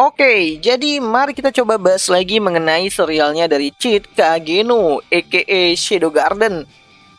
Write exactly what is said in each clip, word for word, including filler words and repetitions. Oke, jadi mari kita coba bahas lagi mengenai serialnya dari Cid Kagenou, aka Shadow Garden.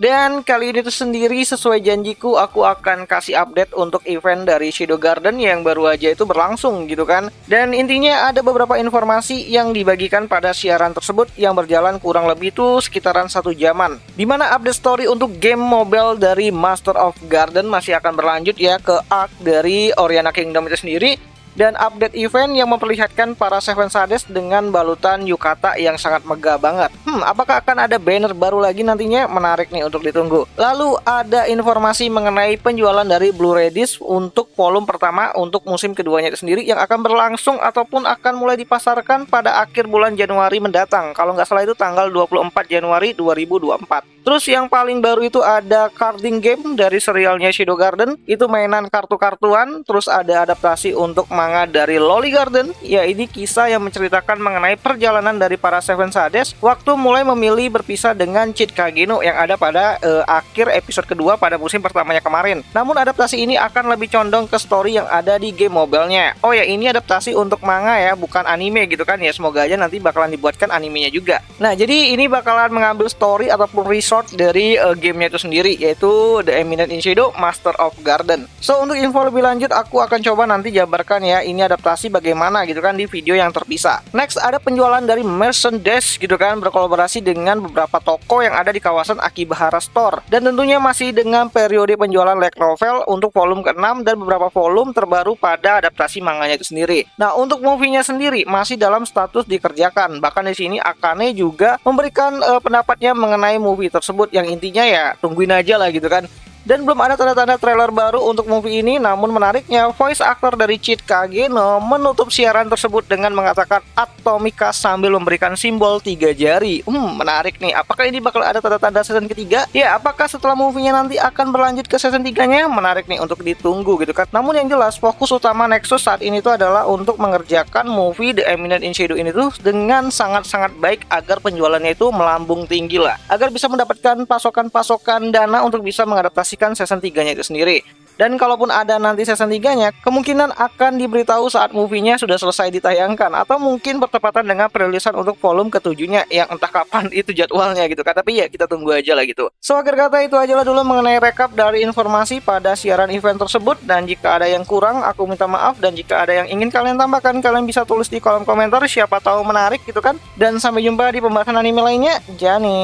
Dan kali ini tuh sendiri sesuai janjiku aku akan kasih update untuk event dari Shadow Garden yang baru aja itu berlangsung gitu kan. Dan intinya ada beberapa informasi yang dibagikan pada siaran tersebut yang berjalan kurang lebih tuh sekitaran satu jaman. Dimana update story untuk game mobile dari Master of Garden masih akan berlanjut ya ke arc dari Oriana Kingdom itu sendiri. Dan update event yang memperlihatkan para Seven Sages dengan balutan yukata yang sangat megah banget. Hmm, apakah akan ada banner baru lagi nantinya? Menarik nih untuk ditunggu. Lalu ada informasi mengenai penjualan dari Blu-ray disc untuk volume pertama untuk musim keduanya itu sendiri yang akan berlangsung ataupun akan mulai dipasarkan pada akhir bulan Januari mendatang. Kalau nggak salah itu tanggal dua puluh empat Januari dua ribu dua puluh empat. Terus yang paling baru itu ada carding game dari serialnya Shadow Garden. Itu mainan kartu-kartuan. Terus ada adaptasi untuk manga dari Loli Garden. Ya, ini kisah yang menceritakan mengenai perjalanan dari para Seven Sages waktu mulai memilih berpisah dengan Cid Kagenou yang ada pada uh, akhir episode kedua pada musim pertamanya kemarin. Namun adaptasi ini akan lebih condong ke story yang ada di game mobile-nya. Oh ya, ini adaptasi untuk manga ya, bukan anime gitu kan ya. Semoga aja nanti bakalan dibuatkan animenya juga. Nah, jadi ini bakalan mengambil story ataupun resort dari uh, gamenya itu sendiri, yaitu The Eminence in Shadow: Master of Garden. So, untuk info lebih lanjut aku akan coba nanti jabarkan ya. Ya, ini adaptasi bagaimana gitu kan di video yang terpisah. Next ada penjualan dari merchandise gitu kan berkolaborasi dengan beberapa toko yang ada di kawasan Akihabara Store. Dan tentunya masih dengan periode penjualan light novel untuk volume keenam dan beberapa volume terbaru pada adaptasi manganya itu sendiri. Nah, untuk movie-nya sendiri masih dalam status dikerjakan. Bahkan di sini Akane juga memberikan uh, pendapatnya mengenai movie tersebut yang intinya ya tungguin aja lah gitu kan. Dan belum ada tanda-tanda trailer baru untuk movie ini, namun menariknya voice actor dari Cid Kagenou menutup siaran tersebut dengan mengatakan Atomica sambil memberikan simbol tiga jari. Hmm, menarik nih. Apakah ini bakal ada tanda-tanda season ketiga? Ya, apakah setelah movie-nya nanti akan berlanjut ke season tiga-nya? Menarik nih untuk ditunggu gitu kan. Namun yang jelas fokus utama Nexus saat ini tuh adalah untuk mengerjakan movie The Eminence in Shadow ini tuh dengan sangat-sangat baik agar penjualannya itu melambung tinggi lah, agar bisa mendapatkan pasokan-pasokan dana untuk bisa mengadaptasi season tiga-nya itu sendiri. Dan kalaupun ada nanti season tiga-nya, kemungkinan akan diberitahu saat movie-nya sudah selesai ditayangkan atau mungkin bertepatan dengan perilisan untuk volume ketujuhnya yang entah kapan itu jadwalnya gitu kan. Tapi ya kita tunggu aja lah gitu. So, akhir kata itu ajalah dulu mengenai rekap dari informasi pada siaran event tersebut. Dan jika ada yang kurang, aku minta maaf. Dan jika ada yang ingin kalian tambahkan, kalian bisa tulis di kolom komentar, siapa tahu menarik gitu kan. Dan sampai jumpa di pembahasan anime lainnya. Jani.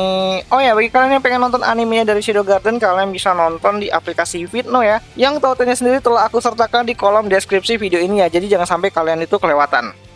Oh ya, bagi kalian yang pengen nonton animenya dari Shadow Garden, kalian bisa nonton di aplikasi Fitno ya. Yang tautannya sendiri telah aku sertakan di kolom deskripsi video ini ya, jadi jangan sampai kalian itu kelewatan.